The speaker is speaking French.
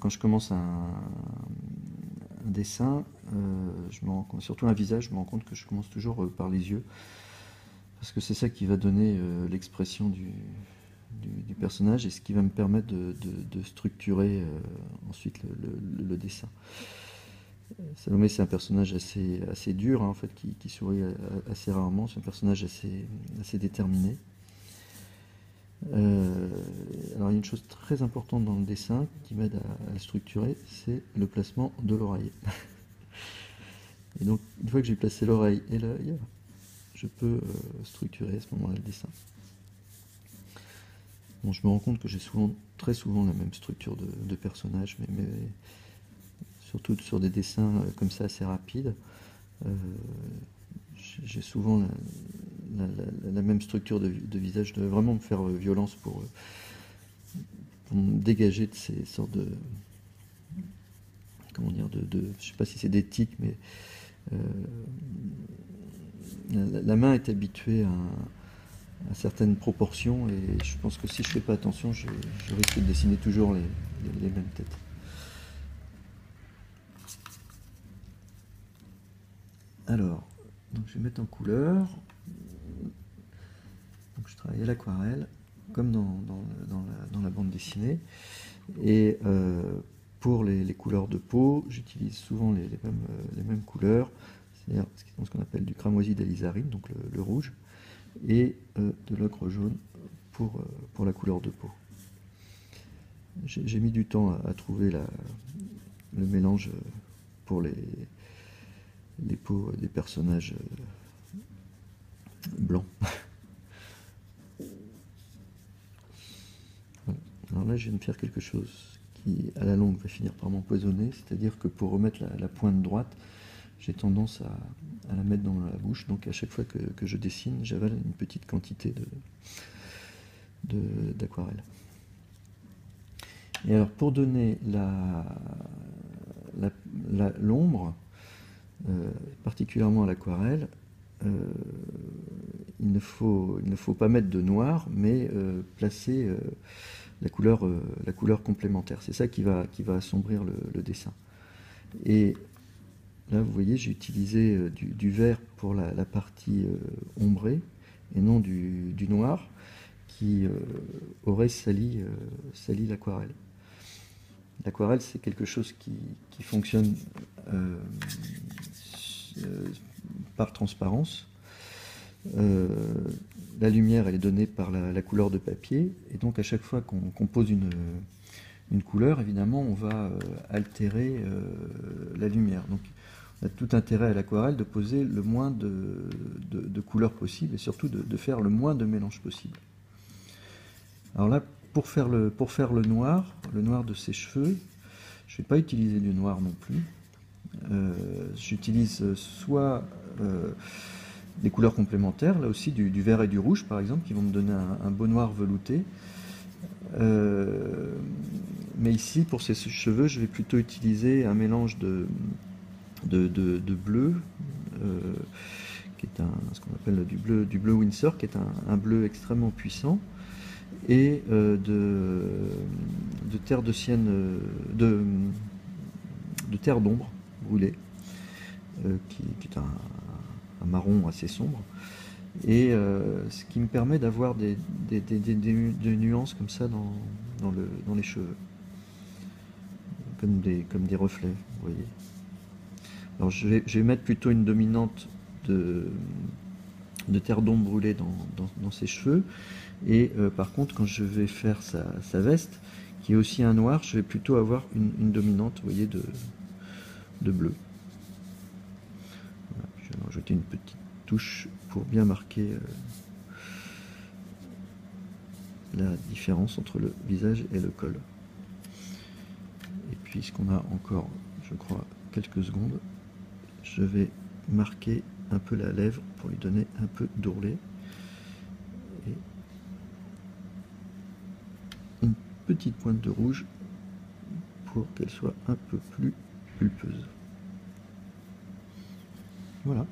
Quand je commence un dessin, surtout un visage, je me rends compte que je commence toujours par les yeux, parce que c'est ça qui va donner l'expression du personnage et ce qui va me permettre de structurer ensuite le dessin. Salomé, c'est un personnage assez dur, hein, en fait, qui sourit assez rarement, c'est un personnage assez déterminé. Alors il y a une chose très importante dans le dessin qui m'aide à le structurer, c'est le placement de l'oreille. Et donc une fois que j'ai placé l'oreille et l'œil, je peux structurer à ce moment-là le dessin. Bon, je me rends compte que j'ai très souvent la même structure de personnage, mais surtout sur des dessins comme ça assez rapides, j'ai souvent la même structure de visage. Je devais vraiment me faire violence pour me dégager de ces sortes de... Comment dire, je ne sais pas si c'est des tics, mais... la main est habituée à certaines proportions, et je pense que si je ne fais pas attention, je risque de dessiner toujours les mêmes têtes. Alors, donc je vais mettre en couleur. Donc je travaille à l'aquarelle, comme dans la bande dessinée. Et pour les couleurs de peau, j'utilise souvent les mêmes couleurs, c'est-à-dire ce qu'on appelle du cramoisi d'Alizarine, donc le rouge, et de l'ocre jaune pour la couleur de peau. J'ai mis du temps à trouver le mélange pour les peaux des personnages blancs. Voilà. Alors là, je viens de faire quelque chose qui, à la longue, va finir par m'empoisonner, c'est-à-dire que pour remettre la pointe droite, j'ai tendance à la mettre dans la bouche, donc à chaque fois que je dessine, j'avale une petite quantité d'aquarelle. Et alors, pour donner l'ombre, particulièrement à l'aquarelle, il ne faut pas mettre de noir, mais placer la couleur complémentaire. C'est ça qui va assombrir le dessin. Et là, vous voyez, j'ai utilisé du vert pour la partie ombrée, et non du noir, qui aurait sali l'aquarelle. L'aquarelle, c'est quelque chose qui fonctionne par transparence. La lumière, elle est donnée par la couleur de papier, et donc à chaque fois qu'on pose une couleur, évidemment, on va altérer la lumière. Donc, on a tout intérêt à l'aquarelle de poser le moins de couleurs possible, et surtout de faire le moins de mélange possible. Alors là, pour faire le noir, de ses cheveux, je ne vais pas utiliser du noir non plus. J'utilise soit des couleurs complémentaires, là aussi du vert et du rouge par exemple, qui vont me donner un beau noir velouté. Mais ici, pour ses cheveux, je vais plutôt utiliser un mélange de bleu, qui est ce qu'on appelle du bleu Windsor, qui est un bleu extrêmement puissant, et de terre de sienne, de terre d'ombre brûlée, qui est un marron assez sombre, et ce qui me permet d'avoir des nuances comme ça dans les cheveux, comme des reflets, vous voyez. Alors je vais mettre plutôt une dominante de terre d'ombre brûlée dans ses cheveux, et par contre, quand je vais faire sa veste, qui est aussi un noir, je vais plutôt avoir une dominante, vous voyez, de bleu. Voilà, je vais rajouter une petite touche pour bien marquer la différence entre le visage et le col. Et puisqu'on a encore, je crois, quelques secondes, je vais marquer un peu la lèvre pour lui donner un peu d'ourlet, et une petite pointe de rouge pour qu'elle soit un peu plus pulpeuse. Voilà.